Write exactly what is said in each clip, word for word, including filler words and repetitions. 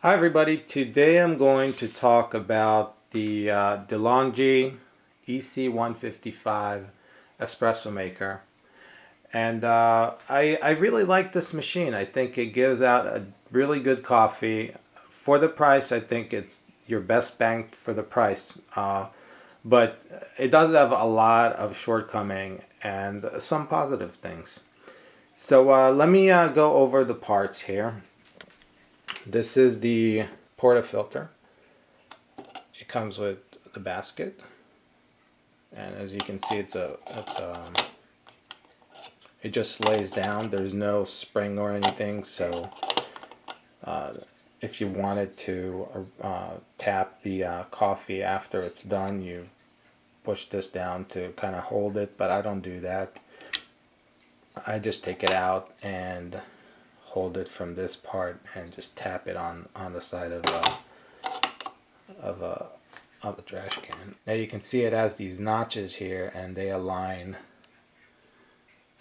Hi everybody, today I'm going to talk about the uh, De'Longhi E C one fifty-five espresso maker, and uh, I, I really like this machine. I think it gives out a really good coffee. For the price, I think it's your best bang for the price, uh, but it does have a lot of shortcomings and some positive things. So uh, let me uh, go over the parts here. This is the portafilter. It comes with the basket, and as you can see, it's a, it's a it just lays down. There's no spring or anything, so uh, if you wanted to uh, tap the uh, coffee after it's done, you push this down to kind of hold it, but I don't do that. I just take it out and hold it from this part and just tap it on on the side of a of a of a trash can. Now you can see it has these notches here, and they align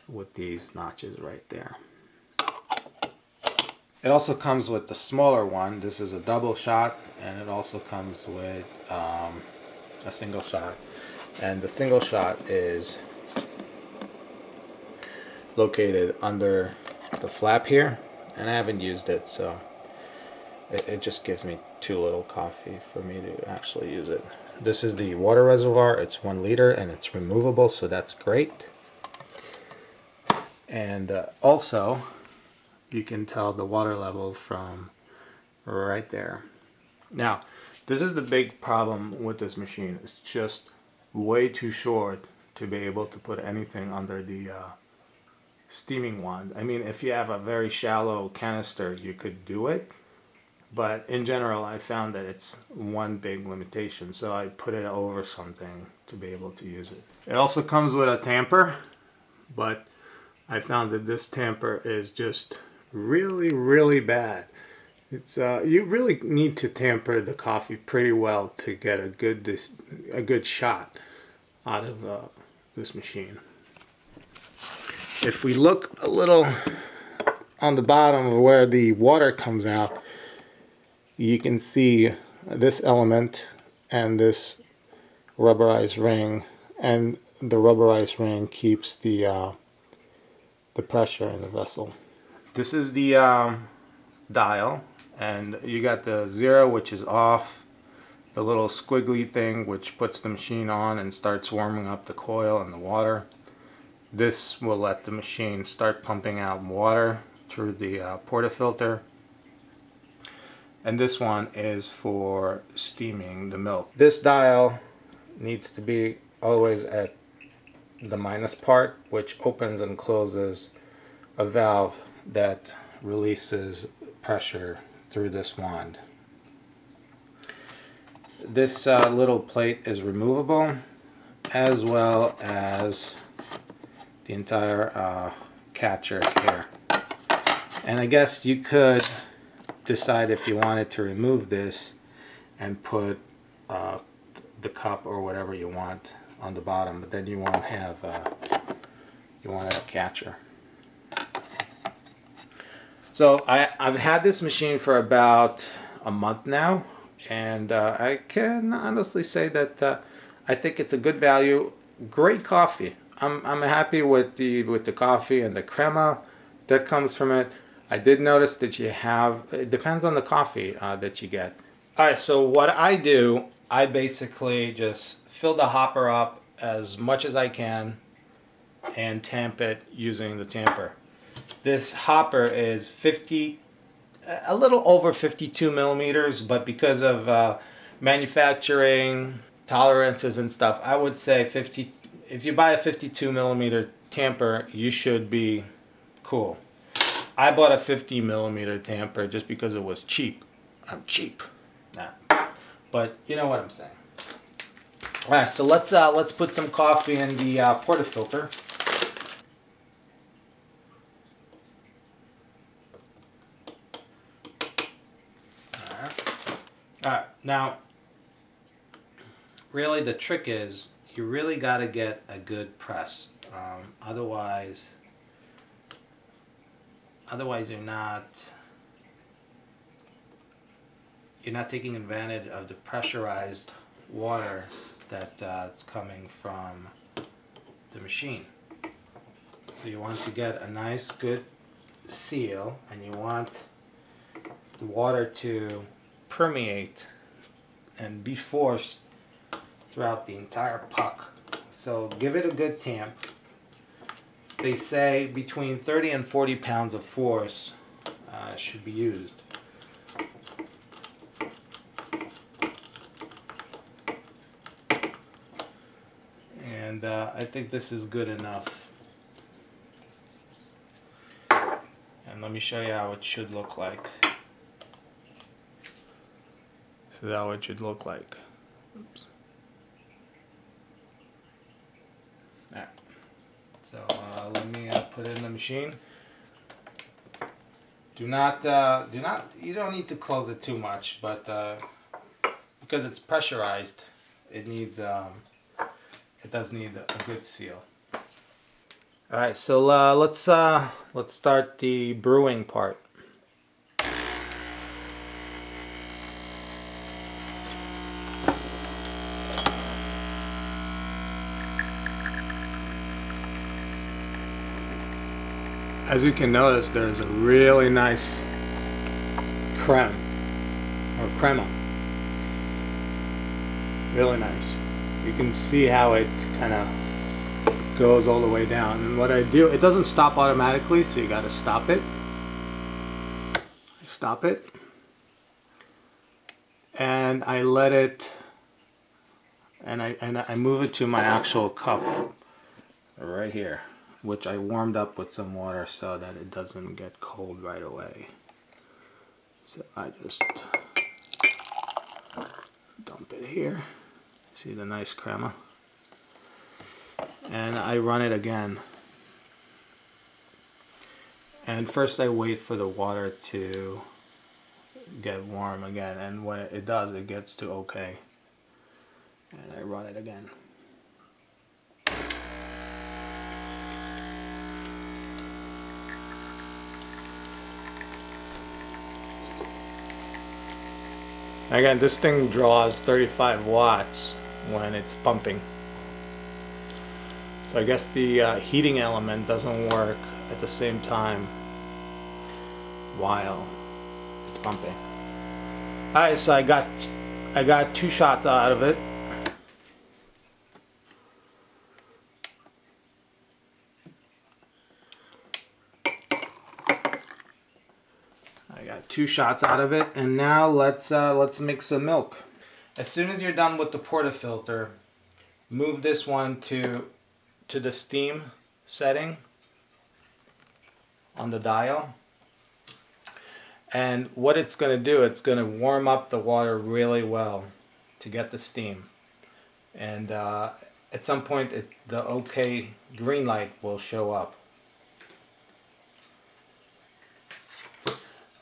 with these notches right there. It also comes with the smaller one. This is a double shot, and it also comes with um, a single shot, and the single shot is located under the flap here, and I haven't used it, so it, it just gives me too little coffee for me to actually use it. This is the water reservoir. It's one liter, and it's removable, so that's great. And uh, also you can tell the water level from right there. Now this is the big problem with this machine. It's just way too short to be able to put anything under the uh, steaming wand. I mean, if you have a very shallow canister, you could do it, but in general I found that it's one big limitation, so I put it over something to be able to use it. It also comes with a tamper, but I found that this tamper is just really really bad. It's uh, you really need to tamper the coffee pretty well to get a good a good shot out of uh, this machine. If we look a little on the bottom of where the water comes out, you can see this element and this rubberized ring, and the rubberized ring keeps the uh, the pressure in the vessel. This is the um, dial, and you got the zero, which is off, the little squiggly thing which puts the machine on and starts warming up the coil and the water. This will let the machine start pumping out water through the uh, portafilter. And this one is for steaming the milk. This dial needs to be always at the minus part, which opens and closes a valve that releases pressure through this wand. This uh, little plate is removable, as well as the entire uh, catcher here. And I guess you could decide if you wanted to remove this and put uh, the cup or whatever you want on the bottom, but then you won't have uh, you won't have a catcher. So I, I've had this machine for about a month now, and uh, I can honestly say that uh, I think it's a good value, great coffee. I'm, I'm happy with the with the coffee and the crema that comes from it. I did notice that you have, it depends on the coffee uh, that you get. Alright, so what I do, I basically just fill the hopper up as much as I can and tamp it using the tamper. This hopper is fifty, a little over fifty-two millimeters, but because of uh, manufacturing tolerances and stuff, I would say fifty. If you buy a fifty-two millimeter tamper, you should be cool. I bought a fifty millimeter tamper just because it was cheap. I'm cheap, nah. But you know what I'm saying. All right, so let's uh, let's put some coffee in the uh, portafilter. All right. All right. Now, really, the trick is, you really got to get a good press, um, otherwise otherwise you're not you're not taking advantage of the pressurized water that's uh, coming from the machine. So you want to get a nice good seal, and you want the water to permeate and be forced throughout the entire puck. So give it a good tamp. They say between thirty and forty pounds of force uh, should be used. And uh, I think this is good enough. And let me show you how it should look like. This is how it should look like. Oops. All right. So uh, let me uh, put it in the machine. Do not, uh, do not. You don't need to close it too much, but uh, because it's pressurized, it needs. Um, it does need a good seal. All right. So uh, let's uh, let's start the brewing part. As you can notice, there's a really nice creme or crema. Really nice. You can see how it kind of goes all the way down. And what I do, it doesn't stop automatically, so you got to stop it. Stop it. And I let it, and I and I move it to my actual cup right here, which I warmed up with some water so that it doesn't get cold right away. So I just dump it here. See the nice crema? And I run it again. And first I wait for the water to get warm again, and when it does, it gets to okay. And I run it again. Again, this thing draws thirty-five watts when it's pumping. So I guess the uh, heating element doesn't work at the same time while it's pumping. All right, so I got I got two shots out of it. Two shots out of it, and now let's uh, let's mix some milk. As soon as you're done with the portafilter, move this one to to the steam setting on the dial. And what it's going to do, it's going to warm up the water really well to get the steam. And uh, at some point, it, the okay green light will show up.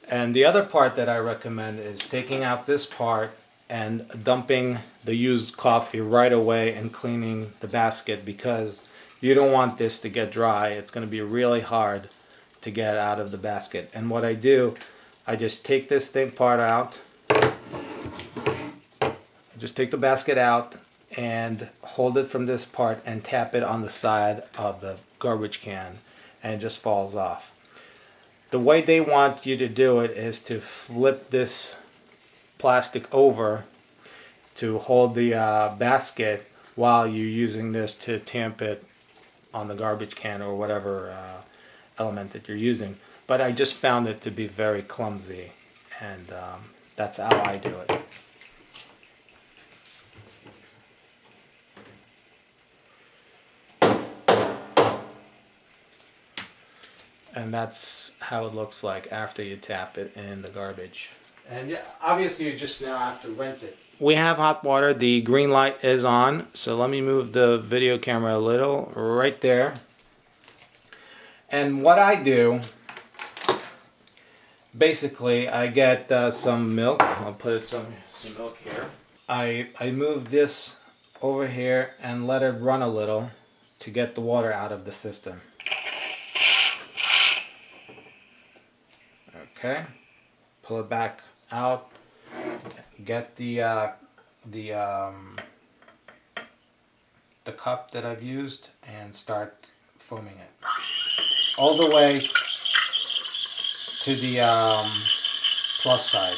And the other part that I recommend is taking out this part and dumping the used coffee right away and cleaning the basket, because you don't want this to get dry. It's going to be really hard to get out of the basket. And what I do, I just take this thing part out, just take the basket out and hold it from this part and tap it on the side of the garbage can, and it just falls off. The way they want you to do it is to flip this plastic over to hold the uh, basket while you're using this to tamp it on the garbage can or whatever uh, element that you're using. But I just found it to be very clumsy, and um, that's how I do it. And that's how it looks like after you tap it in the garbage. And yeah, obviously you just now have to rinse it. We have hot water. The green light is on. So let me move the video camera a little right there. And what I do, basically, I get uh, some milk. I'll put some, some milk here. I, I move this over here and let it run a little to get the water out of the system. Okay, pull it back out get the uh, the um, the cup that I've used and start foaming it all the way to the um, plus side.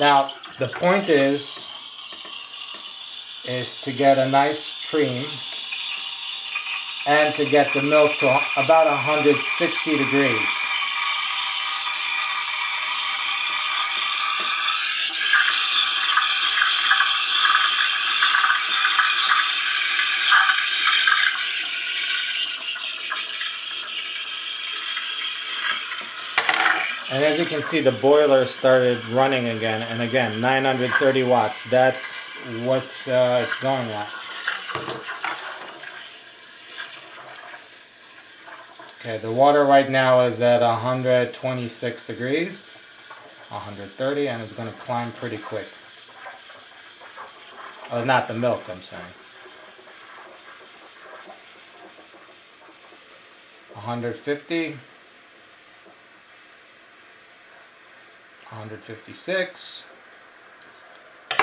Now the point is is to get a nice cream and to get the milk to about one hundred sixty degrees. And as you can see, the boiler started running again and again. nine hundred thirty watts. That's what uh, it's going at. Okay, the water right now is at one hundred twenty-six degrees, one hundred thirty, and it's going to climb pretty quick. Oh, not the milk, I'm saying. one hundred fifty. one hundred fifty-six,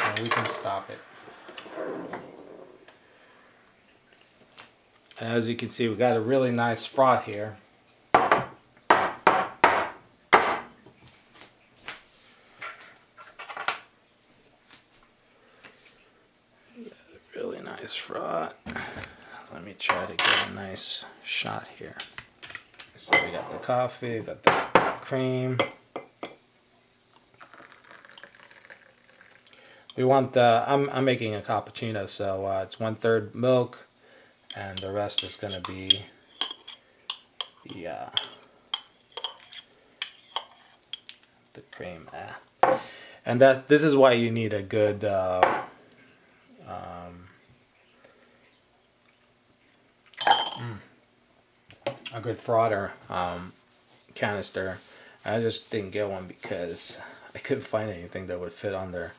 and we can stop it. And as you can see, we got a really nice froth here. Really nice froth. Let me try to get a nice shot here. So we got the coffee, we got the cream. We want, uh, I'm, I'm making a cappuccino, so uh, it's one third milk, and the rest is going to be the, uh, the cream. Ah. And that this is why you need a good uh, um, mm, a good frother um, canister. I just didn't get one because I couldn't find anything that would fit on there.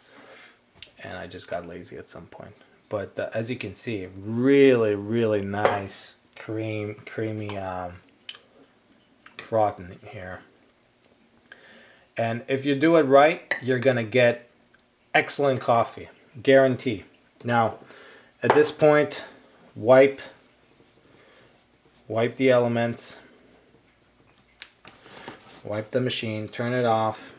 And I just got lazy at some point. But uh, as you can see, really, really nice cream, creamy um, froth in here. And if you do it right, you're going to get excellent coffee. Guarantee. Now, at this point, wipe, wipe the elements. Wipe the machine. Turn it off.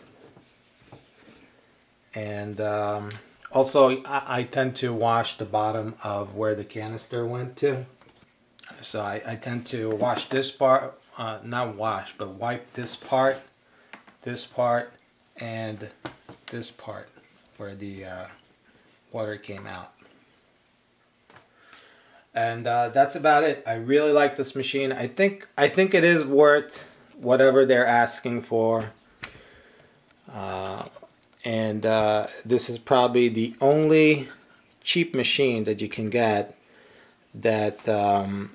And... Um, Also, I, I tend to wash the bottom of where the canister went to. So I, I tend to wash this part, uh, not wash, but wipe this part, this part, and this part where the uh, water came out. And uh, that's about it. I really like this machine. I think I think it is worth whatever they're asking for. Uh, And uh, this is probably the only cheap machine that you can get that um,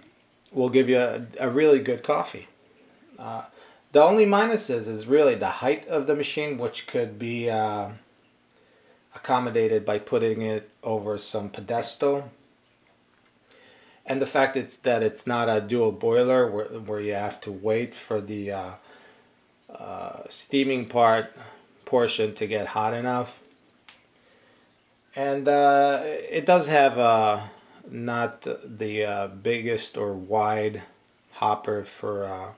will give you a, a really good coffee. Uh, the only minuses is really the height of the machine, which could be uh, accommodated by putting it over some pedestal. And the fact it's that it's not a dual boiler where, where you have to wait for the uh, uh, steaming part portion to get hot enough. And uh, it does have uh, not the uh, biggest or wide hopper for uh,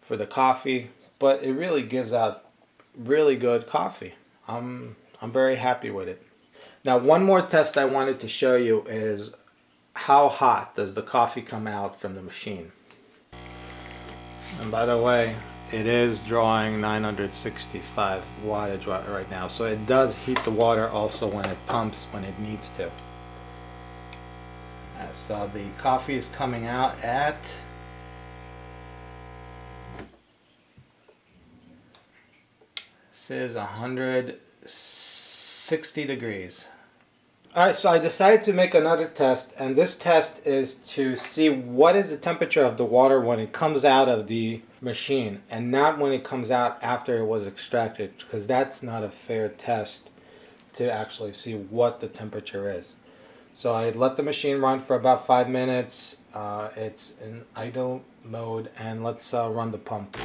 for the coffee, but it really gives out really good coffee. I'm, I'm very happy with it. Now, one more test I wanted to show you is how hot does the coffee come out from the machine. And by the way, it is drawing nine hundred sixty-five wattage right now, so it does heat the water also when it pumps when it needs to. Uh, so the coffee is coming out at this is one hundred sixty degrees. Alright, so I decided to make another test, and this test is to see what is the temperature of the water when it comes out of the machine and not when it comes out after it was extracted, because that's not a fair test to actually see what the temperature is. So I let the machine run for about five minutes. Uh, it's in idle mode, and let's uh, run the pump.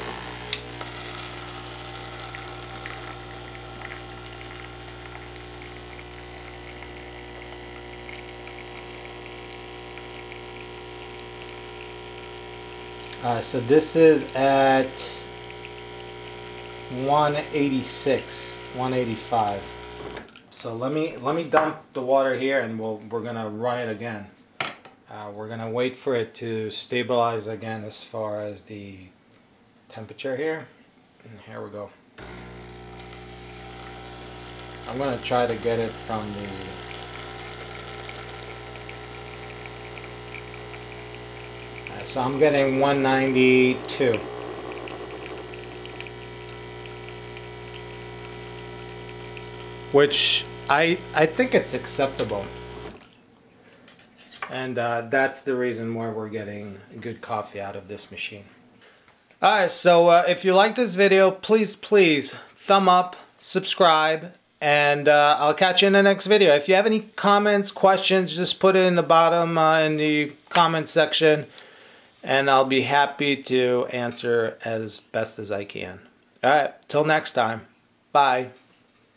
Uh, so this is at one eighty-six, one eighty-five. So let me let me dump the water here, and we'll we're gonna run it again. Uh, we're gonna wait for it to stabilize again as far as the temperature here. And here we go. I'm gonna try to get it from the So I'm getting one ninety-two. Which I, I think it's acceptable. And uh, that's the reason why we're getting good coffee out of this machine. Alright, so uh, if you like this video, please, please, thumb up, subscribe, and uh, I'll catch you in the next video. If you have any comments, questions, just put it in the bottom uh, in the comment section. And I'll be happy to answer as best as I can. All right, till next time. Bye.